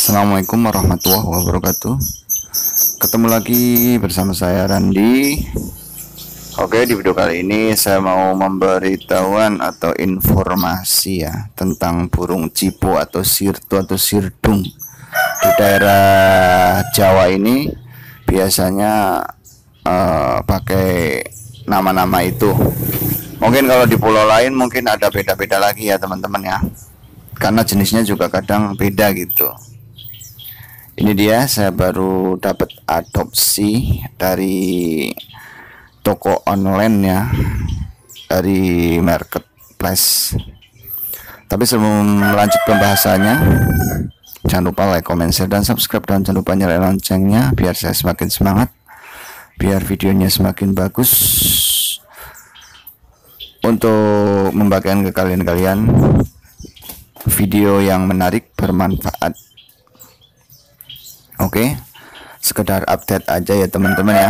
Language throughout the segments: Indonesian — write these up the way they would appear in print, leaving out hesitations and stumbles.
Assalamualaikum warahmatullahi wabarakatuh. Ketemu lagi bersama saya Randi. Oke, di video kali ini saya mau memberitahuan atau informasi ya tentang burung cipo atau sirtu atau sirdung. Di daerah Jawa ini biasanya pakai nama-nama itu. Mungkin kalau di pulau lain mungkin ada beda-beda lagi ya teman-teman ya, karena jenisnya juga kadang beda gitu. Ini dia, saya baru dapat adopsi dari toko online ya, dari marketplace. Tapi sebelum lanjut pembahasannya, jangan lupa like, comment, share, dan subscribe, dan jangan lupa nyalain loncengnya biar saya semakin semangat, biar videonya semakin bagus untuk membagikan ke kalian-kalian video yang menarik, bermanfaat. Oke, sekedar update aja ya teman-teman ya.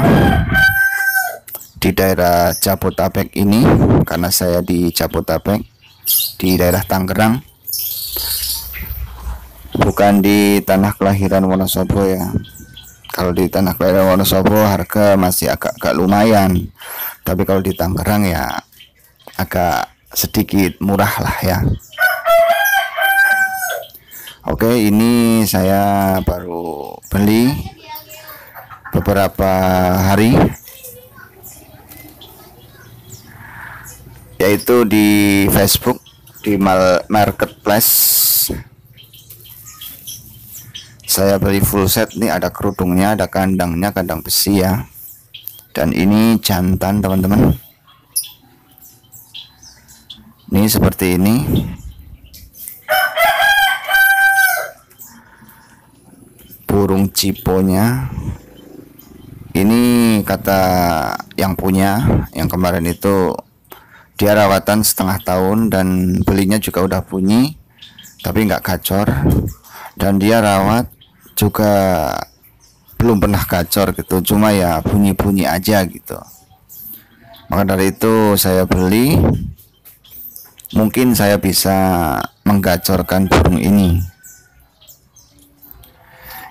Di daerah Jabotabek ini, karena saya di Jabotabek, di daerah Tangerang, bukan di tanah kelahiran Wonosobo ya. Kalau di tanah kelahiran Wonosobo harga masih agak-agak lumayan, tapi kalau di Tangerang ya agak sedikit murah lah ya. Oke, ini saya baru beli beberapa hari, yaitu di Facebook, di marketplace. Saya beli full set nih, ada kerudungnya, ada kandangnya, kandang besi ya. Dan ini jantan teman-teman. Ini seperti ini. Burung ciponya ini, kata yang punya yang kemarin itu, dia rawatan setengah tahun dan belinya juga udah bunyi tapi nggak gacor, dan dia rawat juga belum pernah gacor gitu, cuma ya bunyi-bunyi aja gitu. Maka dari itu saya beli, mungkin saya bisa menggacorkan burung ini.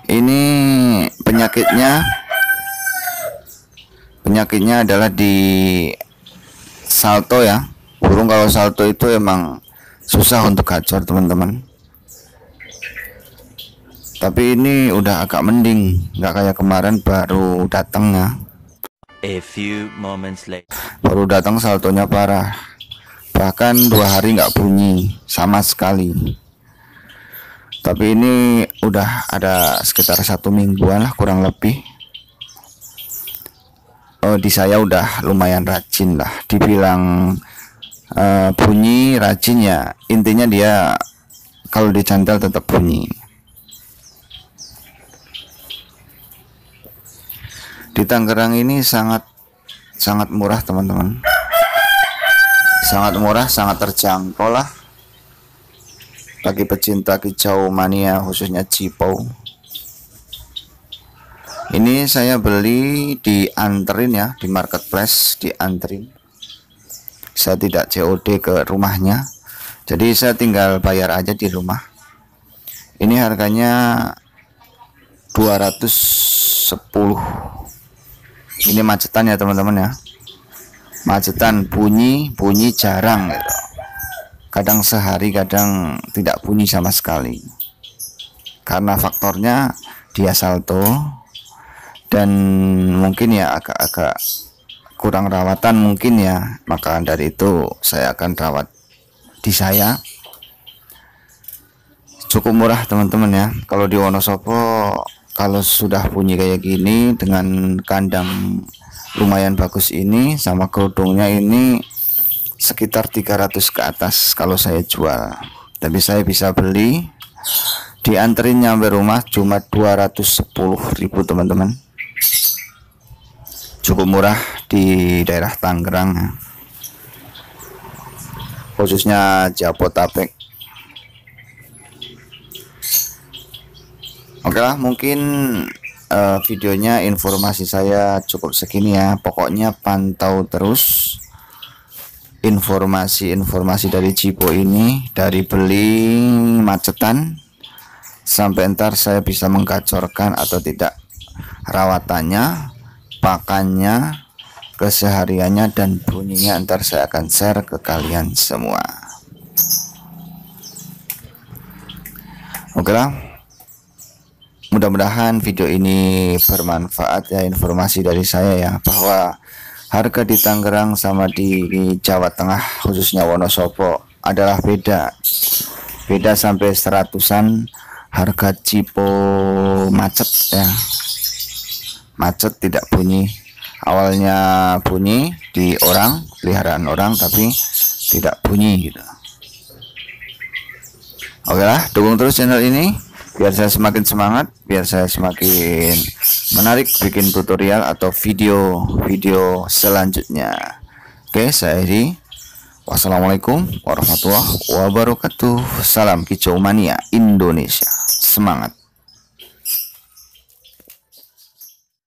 Ini penyakitnya adalah di salto ya. Burung kalau salto itu emang susah untuk gacor teman-teman. Tapi ini udah agak mending, nggak kayak kemarin baru datang ya. A few moments later. Baru datang saltonya parah, bahkan 2 hari nggak bunyi sama sekali. Tapi ini udah ada sekitar 1 mingguan lah kurang lebih. Di saya udah lumayan rajin lah, dibilang bunyi rajin ya, intinya dia kalau dicandal tetap bunyi. Di Tangerang ini sangat murah teman-teman, sangat murah, sangat terjangkau lah bagi pecinta kicau mania, khususnya cipo. Ini saya beli dianterin ya, di marketplace dianterin. Saya tidak COD ke rumahnya, jadi saya tinggal bayar aja di rumah. Ini harganya 210. Ini macetan ya teman-teman ya, macetan, bunyi jarang gitu. Kadang sehari, kadang tidak bunyi sama sekali, karena faktornya dia salto dan mungkin ya agak-agak kurang rawatan mungkin ya. Maka dari itu saya akan rawat di saya. Cukup murah teman-teman ya. Kalau di Wonosobo kalau sudah bunyi kayak gini dengan kandang lumayan bagus ini sama kerudungnya ini, sekitar 300 ke atas kalau saya jual. Tapi saya bisa beli dianterin nyampe rumah cuma 210.000 teman-teman. Cukup murah di daerah Tangerang, khususnya Jabotabek. Oke lah, mungkin videonya, informasi saya cukup segini ya. Pokoknya pantau terus informasi-informasi dari cipo ini, dari beli macetan sampai ntar saya bisa mengkacorkan atau tidak rawatannya, pakannya, kesehariannya, dan bunyinya. Ntar saya akan share ke kalian semua. Oke lah, mudah-mudahan video ini bermanfaat ya, informasi dari saya ya, bahwa harga di Tangerang sama di Jawa Tengah khususnya Wonosobo adalah beda sampai seratusan. Harga cipo macet ya, macet tidak bunyi, awalnya bunyi di orang, peliharaan orang, tapi tidak bunyi gitu. Oke lah, dukung terus channel ini biar saya semakin semangat, biar saya semakin menarik bikin tutorial atau video-video selanjutnya. Oke, saya Edi. Wassalamualaikum warahmatullahi wabarakatuh. Salam kicau mania Indonesia. Semangat.